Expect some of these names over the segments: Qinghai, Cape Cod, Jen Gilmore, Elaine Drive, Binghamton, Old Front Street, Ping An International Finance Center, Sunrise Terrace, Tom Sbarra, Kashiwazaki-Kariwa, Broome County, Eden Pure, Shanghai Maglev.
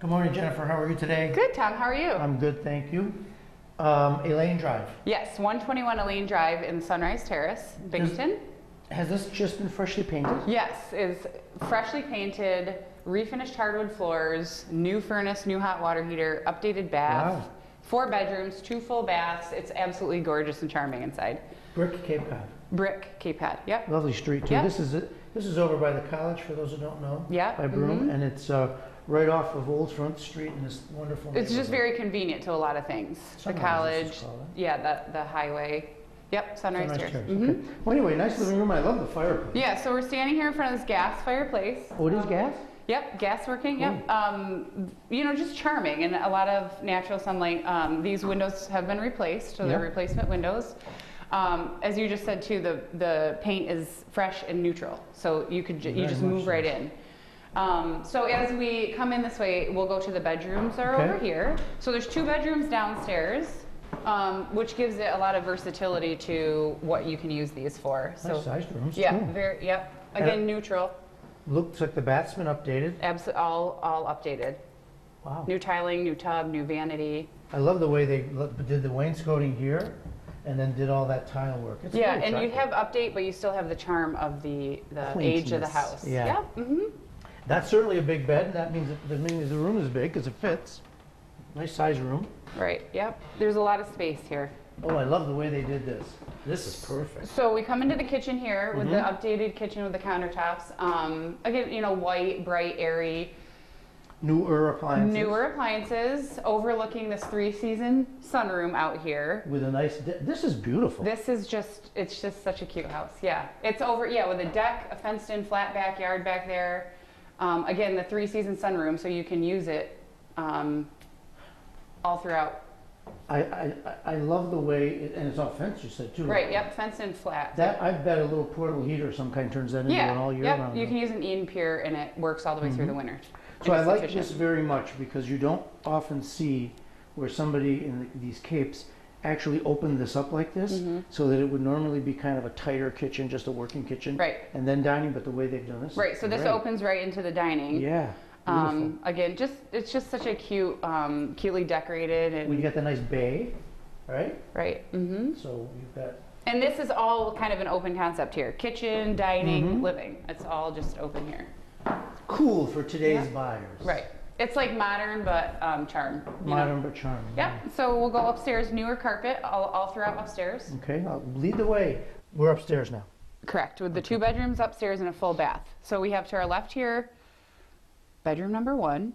Good morning, Jennifer. How are you today? Good, Tom. How are you? I'm good, thank you. Elaine Drive. Yes, 121 Elaine Drive in Sunrise Terrace, Binghamton. Has this just been freshly painted? Yes, it's freshly painted, refinished hardwood floors, new furnace, new hot water heater, updated bath, wow. 4 bedrooms, 2 full baths. It's absolutely gorgeous and charming inside. Brick Cape Cod. Brick Cape Cod, yep. Lovely street too. Yep. This is over by the college, for those who don't know. Yeah. By Broome, and it's right off of Old Front Street in this wonderful. It's just very convenient to a lot of things. Sunrise, the college, yeah, the highway. Yep, Sunrise Terrace. Okay. Well, anyway, nice living room. I love the fireplace. Yeah, so we're standing here in front of this gas fireplace. Oh, it is gas? Yep, gas working. Cool. Yep. You know, just charming and a lot of natural sunlight. These windows have been replaced, so they're replacement windows. As you just said too, the paint is fresh and neutral, so you could you just move right in. So as we come in this way, we'll go to the bedrooms that are over here. So there's 2 bedrooms downstairs, which gives it a lot of versatility to what you can use these for. So nice sized rooms. Yeah, cool. Yep. Again, neutral. Looks like the bath's been updated. Absolutely, all updated. Wow. New tiling, new tub, new vanity. I love the way they did the wainscoting here, and then did all that tile work. It's really and you have update, but you still have the charm of the age of the house. Yeah. That's certainly a big bed. That means the room is big because it fits. Nice size room. Right. Yep. There's a lot of space here. Oh, I love the way they did this. This is perfect. So we come into the kitchen here with the updated kitchen with the countertops. Again, you know, white, bright, airy. Newer appliances. Overlooking this 3-season sunroom out here. With a nice, this is beautiful. This is just, it's just such a cute house. Yeah. It's over, with a deck, a fenced in flat backyard back there. Again, the 3-season sunroom, so you can use it all throughout. I love the way, and it's all fenced, you said too. Right, yep, fenced and flat. That I bet a little portable heater of some kind turns that into an all year round. You can use an Eden Pure, and it works all the way through the winter. So I like this very much because you don't often see where somebody in these capes actually opened this up like this, so that it would normally be kind of a tighter kitchen, just a working kitchen, and then dining. But the way they've done this, so this opens right into the dining. Yeah. Again, it's just such a cute, cutely decorated, and you got the nice bay, right? Right. So you've got. And this is all kind of an open concept here: kitchen, dining, living. It's all just open here. Cool for today's buyers. Right. It's like modern but charm. Modern but charm. Yeah. So we'll go upstairs. Newer carpet all throughout upstairs. Okay. I'll lead the way. We're upstairs now. Correct. With the 2 bedrooms upstairs and a full bath. So we have to our left here, bedroom number 1,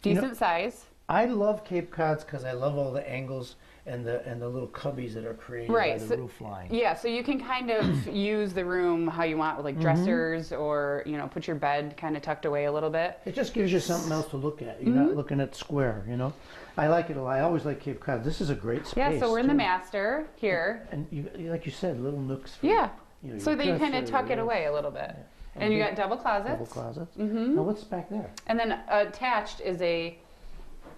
decent size. I love Cape Cods because I love all the angles and the little cubbies that are created by the roof line. Yeah, so you can kind of use the room how you want with like dressers or, you know, put your bed kind of tucked away a little bit. It just gives you something else to look at. You're not looking at square, you know. I like it a lot. I always like Cape Cod. This is a great space. Yeah, so we're in the master here. And you, like you said, little nooks for you know, so that you kind of tuck it away a little bit. Yeah. And you got double closets. Double closets. Now what's back there? And then attached is a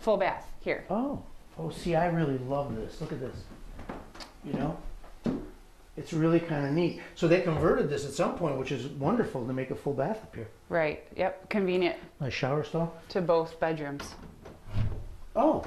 full bath here. Oh, see, I really love this. Look at this. You know, it's really kind of neat. So they converted this at some point, which is wonderful, to make a full bath up here. Right. Yep. Convenient. Nice shower stall. To both bedrooms. Oh.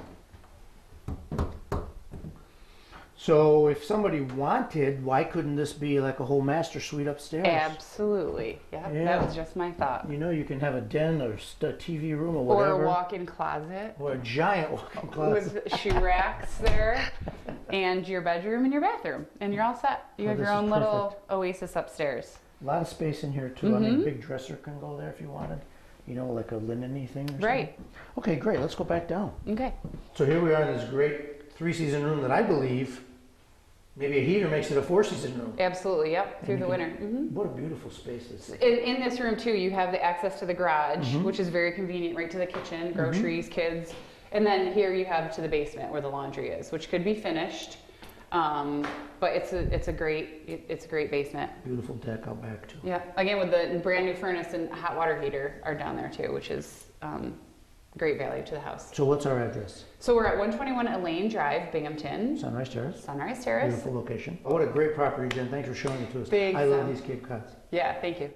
So if somebody wanted, why couldn't this be like a whole master suite upstairs? Absolutely. Yep, yeah. That was just my thought. You know, you can have a den or a TV room or whatever. Or a walk-in closet. Or a giant walk-in closet. With shoe racks there and your bedroom and your bathroom. And you're all set. You have your own little oasis upstairs. A lot of space in here too. I mean, a big dresser can go there if you wanted. You know, like a linen-y thing or something. Right. Okay, great. Let's go back down. Okay. So here we are in this great 3-season room that I believe maybe a heater makes it a 4-season room. Absolutely, yep, through the winter. What a beautiful space this is. In this room, too, you have the access to the garage, which is very convenient, right to the kitchen, groceries, kids. And then here you have to the basement where the laundry is, which could be finished. But it's a great basement. Beautiful deck out back, too. Yeah, again, with the brand new furnace and hot water heater are down there, too, which is great value to the house. So what's our address? So we're at 121 Elaine Drive, Binghamton. Sunrise Terrace. Sunrise Terrace. Beautiful location. Oh, what a great property, Jen. Thanks for showing it to us. I love these Cape Cods. Yeah, thank you.